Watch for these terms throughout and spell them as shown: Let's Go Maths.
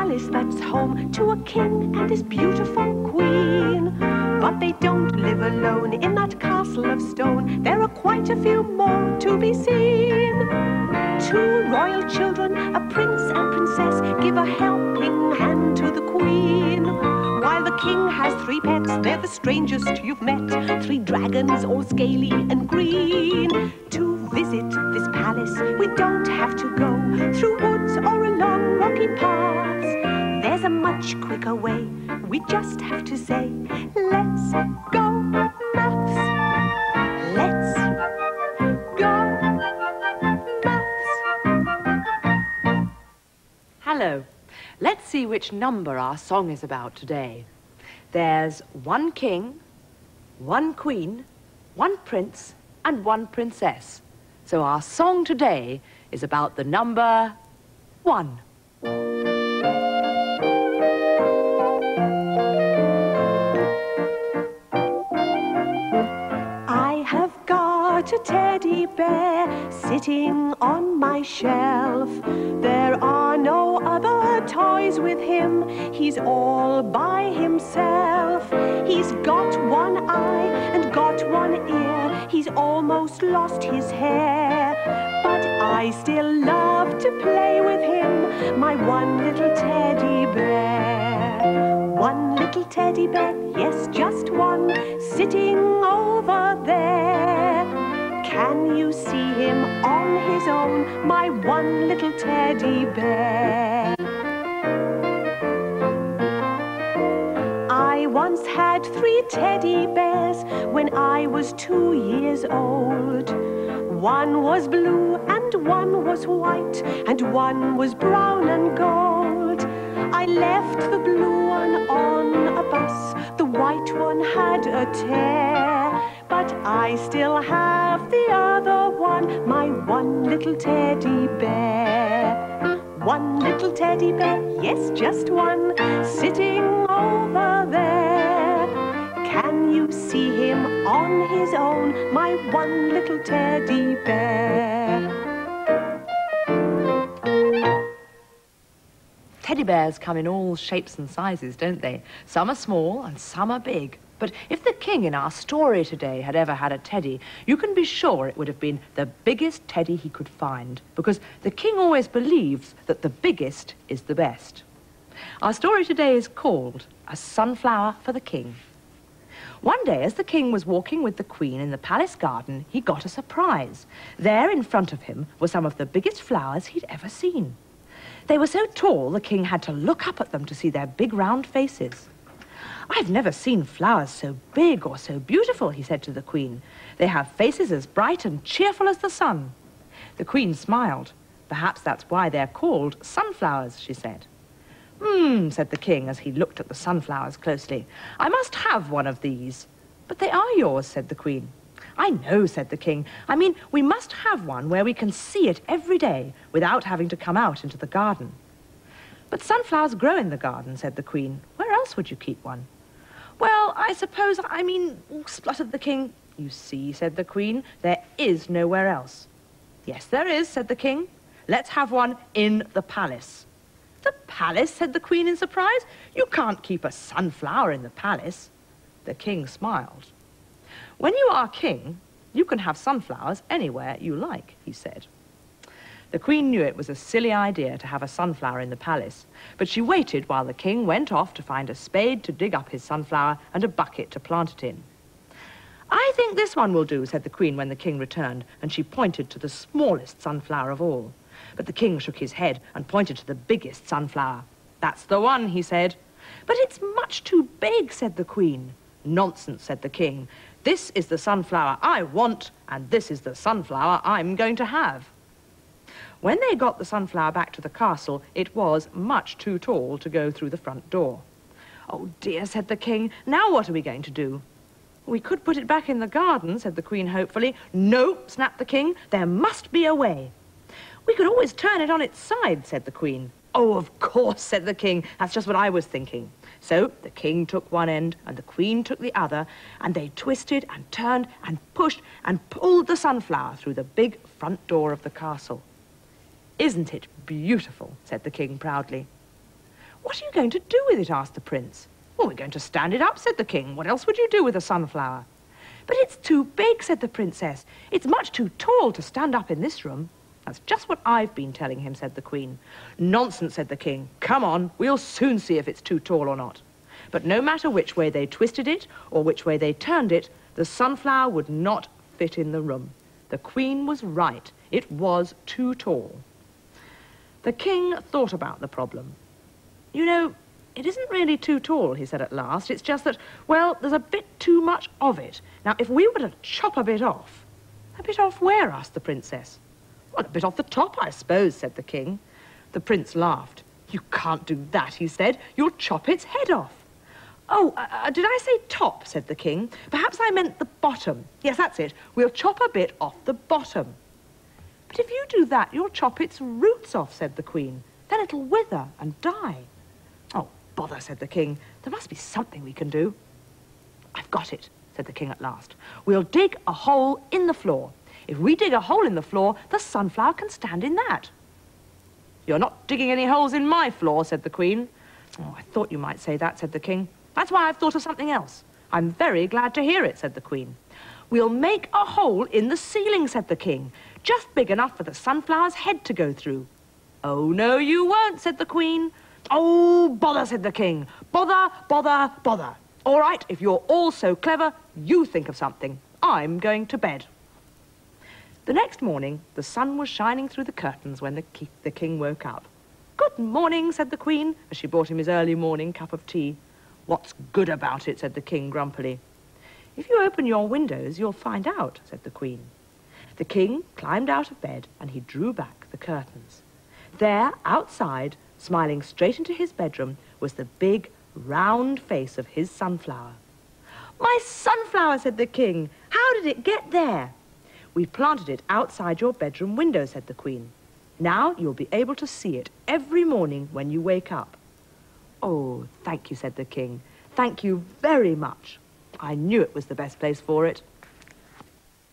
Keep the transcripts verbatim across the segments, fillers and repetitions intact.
palace that's home to a king and his beautiful queen. But they don't live alone in that castle of stone. There are quite a few more to be seen. Two royal children, a prince and princess, give a helping hand to the queen. While the king has three pets, they're the strangest you've met. Three dragons, all scaly and green. To visit this palace, we don't have to go through woods or along rocky paths. There's a much quicker way, we just have to say, let's go maths. Let's go maths. Hello. Let's see which number our song is about today. There's one king, one queen, one prince, and one princess. So our song today is about the number one. I have got a teddy bear sitting on my shelf. There are no other toys with him. He's all by himself. He's got one eye and got one ear. He's almost lost his hair. But I still love to play with him, my one little teddy bear. One little teddy bear, yes, just one, sitting over there. Can you see him on his own, my one little teddy bear? I once had three teddy bears when I was two years old. One was blue and one was white and one was brown and gold. I left the blue one on a bus, the white one had a tear. But I still have the other one, my one little teddy bear. One little teddy bear, yes, just one, sitting over there. Can you see him on his own, my one little teddy bear? Teddy bears come in all shapes and sizes, don't they? Some are small and some are big. But if the king in our story today had ever had a teddy, you can be sure it would have been the biggest teddy he could find, because the king always believes that the biggest is the best. Our story today is called A Sunflower for the King. One day, as the king was walking with the queen in the palace garden, he got a surprise. There in front of him were some of the biggest flowers he'd ever seen. They were so tall, the king had to look up at them to see their big round faces. "I've never seen flowers so big or so beautiful," he said to the queen. "They have faces as bright and cheerful as the sun." The queen smiled. "Perhaps that's why they're called sunflowers," she said. "Hmm," said the king as he looked at the sunflowers closely. "I must have one of these." "But they are yours," said the queen. "I know," said the king. "I mean, we must have one where we can see it every day without having to come out into the garden." "But sunflowers grow in the garden," said the queen. "Where else would you keep one?" "Well, I suppose, I mean," spluttered the king. "You see," said the queen, "there is nowhere else." "Yes, there is," said the king. "Let's have one in the palace." "The palace?" said the queen in surprise. "You can't keep a sunflower in the palace." The king smiled. "When you are king, you can have sunflowers anywhere you like," he said. The queen knew it was a silly idea to have a sunflower in the palace, but she waited while the king went off to find a spade to dig up his sunflower and a bucket to plant it in. "I think this one will do," said the queen when the king returned, and she pointed to the smallest sunflower of all. But the king shook his head and pointed to the biggest sunflower. "That's the one," he said. "But it's much too big," said the queen. "Nonsense," said the king. "This is the sunflower I want, and this is the sunflower I'm going to have." When they got the sunflower back to the castle, it was much too tall to go through the front door. "Oh dear," said the king, "now what are we going to do?" "We could put it back in the garden," said the queen hopefully. "No," snapped the king, "there must be a way." "We could always turn it on its side," said the queen. "Oh, of course," said the king, "that's just what I was thinking." So the king took one end and the queen took the other, and they twisted and turned and pushed and pulled the sunflower through the big front door of the castle. "Isn't it beautiful?" said the king proudly. What are you going to do with it? Asked the prince. Well, we're going to stand it up, said the king. What else would you do with a sunflower? But it's too big, said the princess. It's much too tall to stand up in this room. That's just what I've been telling him, said the queen. Nonsense, said the king. Come on, we'll soon see if it's too tall or not. But no matter which way they twisted it or which way they turned it, the sunflower would not fit in the room. The queen was right. It was too tall. The king thought about the problem. You know, it isn't really too tall, he said at last. It's just that, well, there's a bit too much of it. Now, if we were to chop a bit off... A bit off where? Asked the princess. Well, a bit off the top, I suppose, said the king. The prince laughed. You can't do that, he said. You'll chop its head off. Oh, uh, did I say top, said the king. Perhaps I meant the bottom. Yes, that's it. We'll chop a bit off the bottom. But if you do that, you'll chop its roots off, said the queen. Then it'll wither and die. Oh, bother, said the king. There must be something we can do. I've got it, said the king at last. We'll dig a hole in the floor. If we dig a hole in the floor, the sunflower can stand in that. You're not digging any holes in my floor, said the queen. Oh, I thought you might say that, said the king. That's why I've thought of something else. I'm very glad to hear it, said the queen. We'll make a hole in the ceiling, said the king, just big enough for the sunflower's head to go through. Oh, no, you won't, said the queen. Oh, bother, said the king. Bother, bother, bother. All right, if you're all so clever, you think of something. I'm going to bed. The next morning, the sun was shining through the curtains when the, ki the king woke up. Good morning, said the queen, as she brought him his early morning cup of tea. What's good about it, said the king grumpily. If you open your windows, you'll find out, said the queen. The king climbed out of bed and he drew back the curtains. There, outside, smiling straight into his bedroom, was the big, round face of his sunflower. My sunflower, said the king. How did it get there? We planted it outside your bedroom window, said the queen. Now you'll be able to see it every morning when you wake up. Oh, thank you, said the king. Thank you very much. I knew it was the best place for it.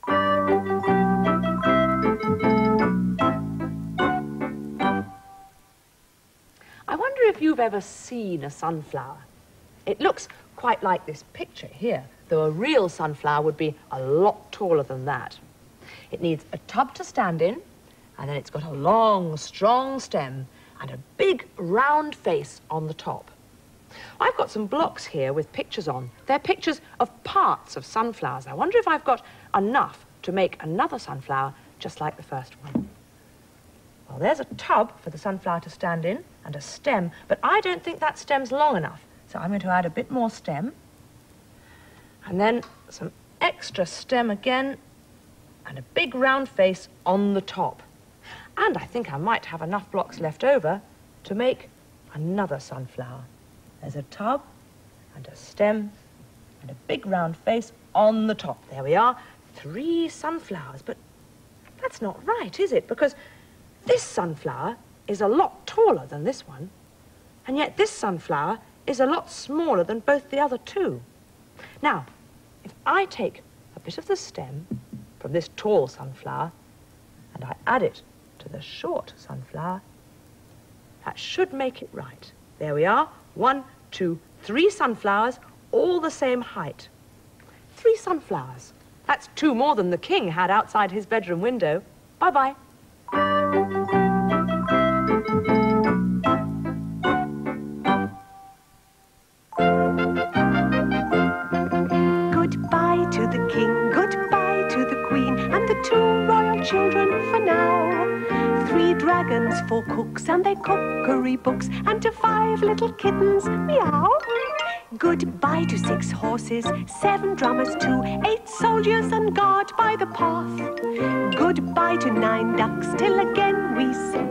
I wonder if you've ever seen a sunflower. It looks quite like this picture here, though a real sunflower would be a lot taller than that. It needs a tub to stand in, and then it's got a long, strong stem, and a big round face on the top. I've got some blocks here with pictures on. They're pictures of parts of sunflowers. I wonder if I've got enough to make another sunflower just like the first one. Well, there's a tub for the sunflower to stand in and a stem, but I don't think that stem's long enough, so I'm going to add a bit more stem, and then some extra stem again, and a big round face on the top. And I think I might have enough blocks left over to make another sunflower. There's a tub and a stem and a big round face on the top. There we are, three sunflowers. But that's not right, is it? Because this sunflower is a lot taller than this one, and yet this sunflower is a lot smaller than both the other two. Now, if I take a bit of the stem from this tall sunflower and I add it to the short sunflower, that should make it right. There we are, one, two, three sunflowers, all the same height. Three sunflowers. That's two more than the king had outside his bedroom window. Bye-bye. Goodbye to the king, goodbye to the queen, and the two royal children for now. Three dragons, four cooks, and their cookery books, and to five little kittens, meow. Goodbye to six horses, seven drummers too, eight soldiers on guard by the path. Goodbye to nine ducks, till again we say,